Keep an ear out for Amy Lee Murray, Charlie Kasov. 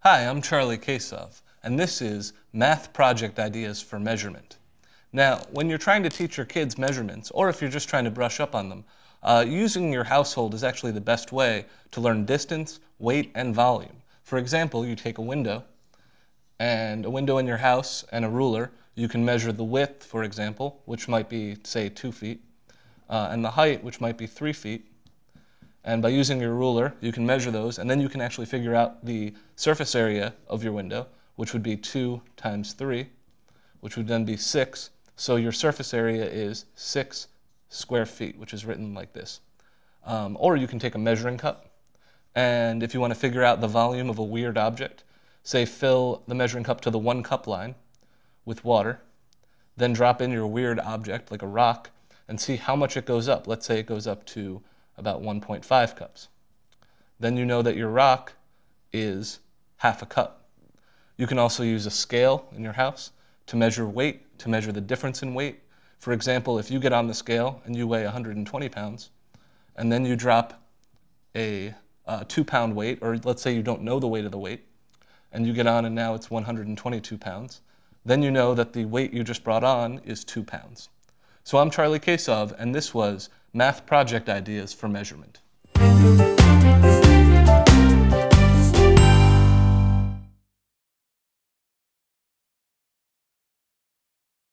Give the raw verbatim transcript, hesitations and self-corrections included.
Hi, I'm Charlie Kasov, and this is Math Project Ideas for Measurement. Now, when you're trying to teach your kids measurements, or if you're just trying to brush up on them, uh, using your household is actually the best way to learn distance, weight, and volume. For example, you take a window, and a window in your house and a ruler, you can measure the width, for example, which might be, say, two feet, uh, and the height, which might be three feet. And by using your ruler, you can measure those, and then you can actually figure out the surface area of your window, which would be two times three, which would then be six. So your surface area is six square feet, which is written like this. Um, or you can take a measuring cup, and if you want to figure out the volume of a weird object, say fill the measuring cup to the one cup line with water, then drop in your weird object, like a rock, and see how much it goes up. Let's say it goes up to about one point five cups. Then you know that your rock is half a cup. You can also use a scale in your house to measure weight, to measure the difference in weight. For example, if you get on the scale and you weigh one hundred twenty pounds, and then you drop a uh, two pound weight, or let's say you don't know the weight of the weight, and you get on and now it's one hundred twenty-two pounds, then you know that the weight you just brought on is two pounds. So I'm Charlie Kasov, and this was Math Project Ideas for Measurement.